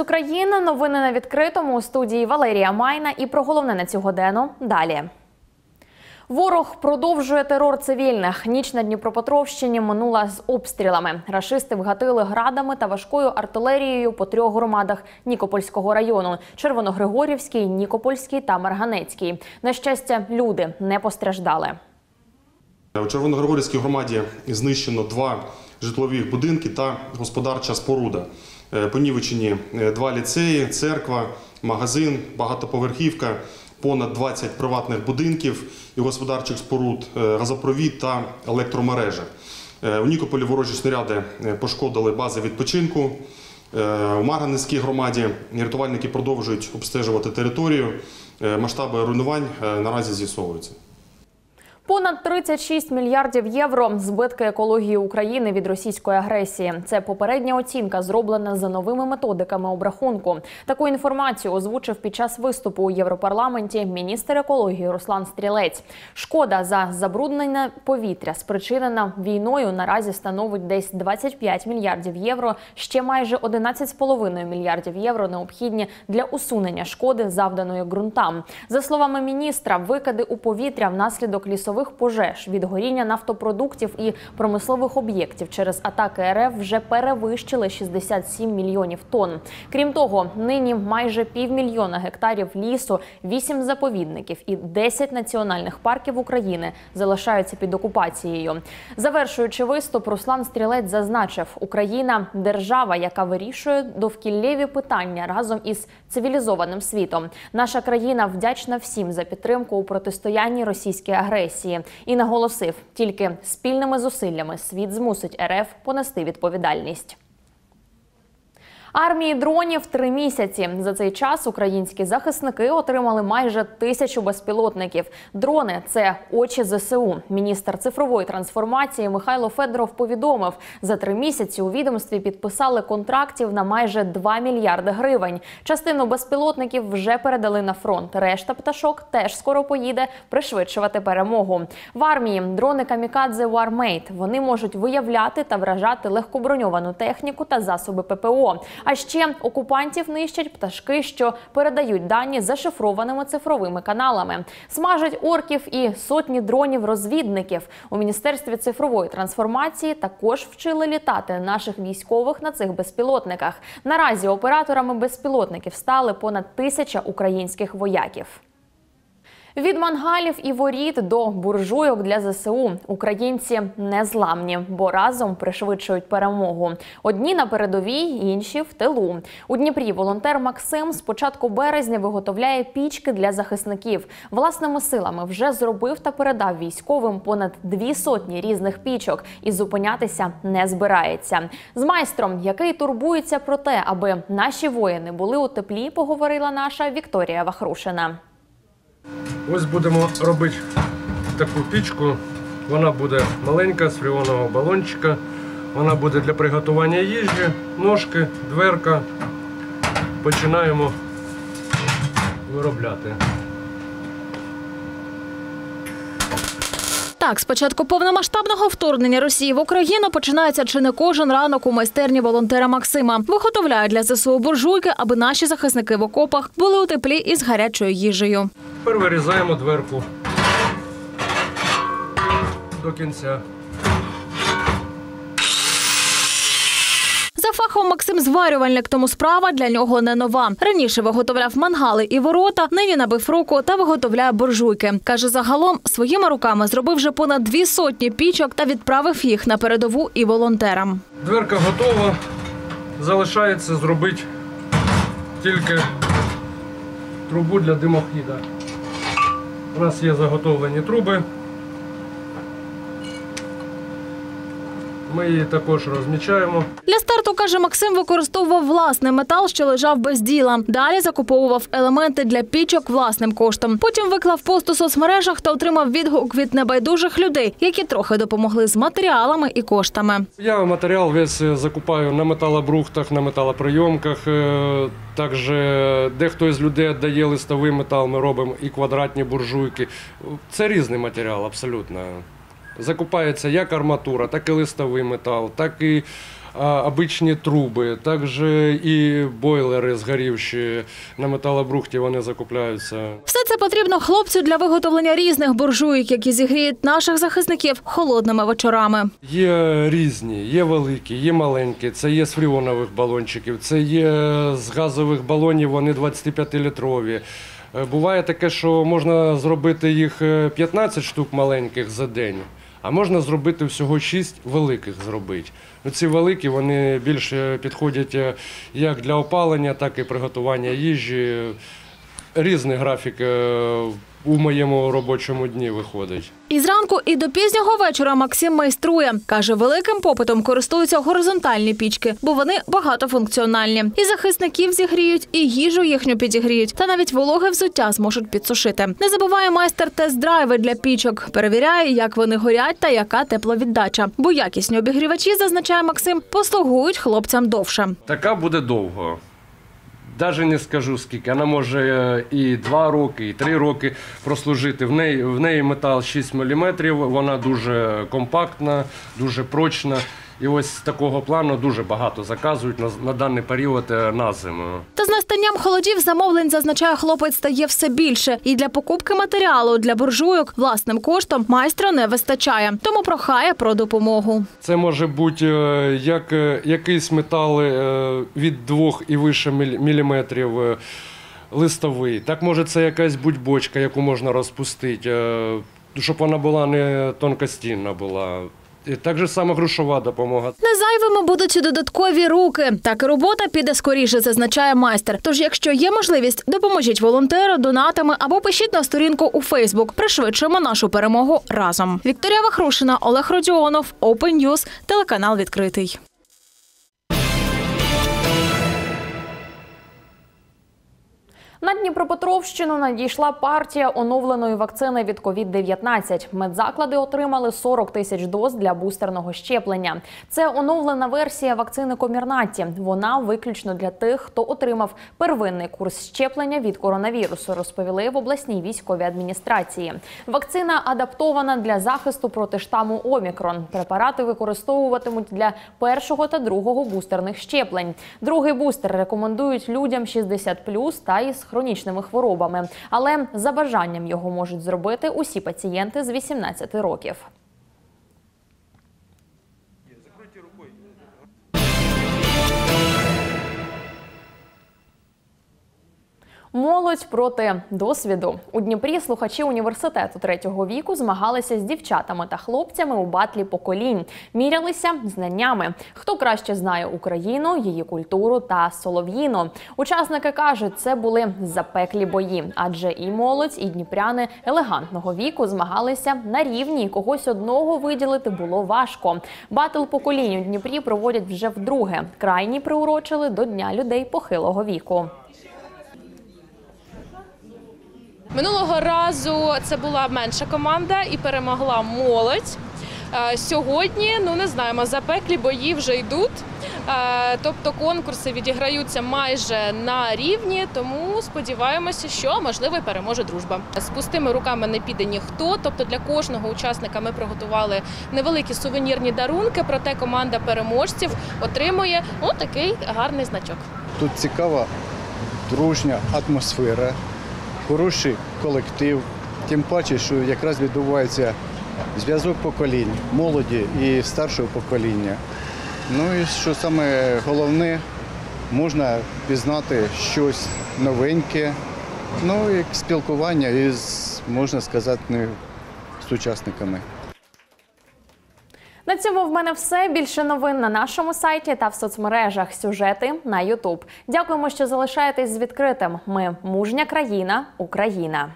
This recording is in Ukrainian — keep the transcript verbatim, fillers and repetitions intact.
з України. Новини на відкритому. У студії Валерія Майна. І про головне на цю годину далі. Ворог продовжує терор цивільних. Ніч на Дніпропетровщині минула з обстрілами. Рашисти вгатили градами та важкою артилерією по трьох громадах Нікопольського району – Червоногригорівський, Нікопольський та Марганецький. На щастя, люди не постраждали. У Червоногригорівській громаді знищено два житлові будинки та господарча споруда. Понівечені два ліцеї, церква, магазин, багатоповерхівка, понад двадцять приватних будинків і господарчих споруд, газопровід та електромережа. У Нікополі ворожі снаряди пошкодили бази відпочинку. У Марганецькій громаді рятувальники продовжують обстежувати територію. Масштаби руйнувань наразі з'ясовуються. Понад тридцять шість мільярдів євро – збитки екології України від російської агресії. Це попередня оцінка, зроблена за новими методиками обрахунку. Таку інформацію озвучив під час виступу у Європарламенті міністр екології Руслан Стрілець. Шкода за забруднення повітря, спричинена війною, наразі становить десь двадцять п'ять мільярдів євро. Ще майже одинадцять цілих п'ять десятих мільярдів євро необхідні для усунення шкоди, завданої ґрунтам. За словами міністра, викиди у повітря внаслідок лісових пожеж від горіння нафтопродуктів і промислових об'єктів через атаки РФ вже перевищили шістдесят сім мільйонів тонн. Крім того, нині майже півмільйона гектарів лісу, вісім заповідників і десять національних парків України залишаються під окупацією. Завершуючи виступ, Руслан Стрілець зазначив, Україна – держава, яка вирішує довкіллєві питання разом із цивілізованим світом. Наша країна вдячна всім за підтримку у протистоянні російській агресії. І наголосив, тільки спільними зусиллями світ змусить РФ понести відповідальність. Армії дронів три місяці. За цей час українські захисники отримали майже тисячу безпілотників. Дрони – це очі ЗСУ. Міністр цифрової трансформації Михайло Федоров повідомив, за три місяці у відомстві підписали контрактів на майже два мільярди гривень. Частину безпілотників вже передали на фронт. Решта пташок теж скоро поїде пришвидшувати перемогу. В армії дрони камікадзе WarMate. Вони можуть виявляти та вражати легкоброньовану техніку та засоби ППО. А ще окупантів нищать пташки, що передають дані зашифрованими цифровими каналами. Смажать орків і сотні дронів-розвідників. У Міністерстві цифрової трансформації також вчили літати наших військових на цих безпілотниках. Наразі операторами безпілотників стали понад тисяча українських вояків. Від мангалів і воріт до буржуйок для ЗСУ українці незламні, бо разом пришвидшують перемогу. Одні на передовій, інші в тилу. У Дніпрі волонтер Максим з початку березня виготовляє пічки для захисників. Власними силами вже зробив та передав військовим понад дві сотні різних пічок і зупинятися не збирається. З майстром, який турбується про те, аби наші воїни були у теплі, поговорила наша Вікторія Вахрушина. Ось будемо робити таку пічку, вона буде маленька, з фріонового балончика, вона буде для приготування їжі, ножки, дверка. Починаємо виробляти. Так, з початку повномасштабного вторгнення Росії в Україну починається чи не кожен ранок у майстерні волонтера Максима. Виготовляє для ЗСУ буржуйки, аби наші захисники в окопах були у теплі і з гарячою їжею. Тепер вирізаємо дверку до кінця. За фахом Максим зварювальник, тому справа для нього не нова. Раніше виготовляв мангали і ворота, нині набив руку та виготовляє буржуйки. Каже, загалом своїми руками зробив вже понад дві сотні пічок та відправив їх на передову і волонтерам. Дверка готова, залишається зробити тільки трубу для димохіда. У нас є заготовлені труби. Ми її також розмічаємо. Для старту, каже Максим, використовував власний метал, що лежав без діла. Далі закуповував елементи для пічок власним коштом. Потім виклав пост у соцмережах та отримав відгук від небайдужих людей, які трохи допомогли з матеріалами і коштами. Я матеріал весь закупаю на металобрухтах, на металоприйомках. Також дехто із людей віддає листовий метал, ми робимо і квадратні буржуйки. Це різний матеріал абсолютно. Закупається як арматура, так і листовий метал, так і обычные трубы, также и бойлеры сгоревшие на металобрухті, вони закупляються. Все це потрібно хлопцю для виготовлення різних буржуйок, які зігріють наших захисників холодними вечорами. Є різні, є великі, є маленькі, це є з фріонових балончиків, це є з газових балонів, вони двадцятип'ятилітрові. Буває таке, що можна зробити їх п'ятнадцять штук маленьких за день, а можна зробити всього шість великих зробити. Ці великі, вони більше підходять як для опалення, так і приготування їжі. Різний графік у моєму робочому дні виходить. І зранку, і до пізнього вечора Максим майструє. Каже, великим попитом користуються горизонтальні пічки, бо вони багатофункціональні. І захисників зігріють, і їжу їхню підігріють. Та навіть вологе взуття зможуть підсушити. Не забуває майстер тест-драйви для пічок. Перевіряє, як вони горять та яка тепловіддача. Бо якісні обігрівачі, зазначає Максим, послугують хлопцям довше. Така буде довго. Даже не скажу скільки, вона може і два роки, і три роки прослужити. В неї, в неї метал шість міліметрів, вона дуже компактна, дуже прочна. І ось такого плану дуже багато заказують на, на даний період на зиму. Та з настанням холодів замовлень, зазначає хлопець, стає все більше. І для покупки матеріалу для буржуйок власним коштом майстра не вистачає. Тому прохає про допомогу. Це може бути як якийсь метал від двох і вище міліметрів листовий. Так може це якась бочка, яку можна розпустити, щоб вона була не тонкостінна була. І так же саме грошова допомога. Не зайвими будуть і додаткові руки. Так і робота піде скоріше, зазначає майстер. Тож, якщо є можливість, допоможіть волонтеру, донатами або пишіть на сторінку у Фейсбук. Пришвидшимо нашу перемогу разом. Вікторія Вахрушина, Олег Родіонов, Open News, телеканал «Відкритий». На Дніпропетровщину надійшла партія оновленої вакцини від ковід дев'ятнадцять. Медзаклади отримали сорок тисяч доз для бустерного щеплення. Це оновлена версія вакцини Комірнаті. Вона виключно для тих, хто отримав первинний курс щеплення від коронавірусу, розповіли в обласній військовій адміністрації. Вакцина адаптована для захисту проти штаму Омікрон. Препарати використовуватимуть для першого та другого бустерних щеплень. Другий бустер рекомендують людям шістдесят плюс та із хронічними хворобами. Але за бажанням його можуть зробити усі пацієнти з вісімнадцяти років. Молодь проти досвіду. У Дніпрі слухачі університету третього віку змагалися з дівчатами та хлопцями у батлі поколінь. Мірялися знаннями. Хто краще знає Україну, її культуру та солов'їну. Учасники кажуть, це були запеклі бої. Адже і молодь, і дніпряни елегантного віку змагалися на рівні. Когось одного виділити було важко. Батл поколінь у Дніпрі проводять вже вдруге. Крайні приурочили до Дня людей похилого віку. Минулого разу це була менша команда і перемогла молодь. Сьогодні, ну не знаємо, запеклі бої вже йдуть. Тобто конкурси відіграються майже на рівні, тому сподіваємося, що, можливо, і переможе дружба. З пустими руками не піде ніхто, тобто для кожного учасника ми приготували невеликі сувенірні дарунки, проте команда переможців отримує отакий гарний значок. Тут цікава, дружня атмосфера. Хороший колектив, тим паче, що якраз відбувається зв'язок поколінь, молоді і старшого покоління. Ну і що саме головне, можна пізнати щось новеньке, ну і спілкування із, можна сказати, сучасниками. На цьому в мене все. Більше новин на нашому сайті та в соцмережах. Сюжети на Ютуб. Дякуємо, що залишаєтесь з відкритим. Ми – мужня країна, Україна.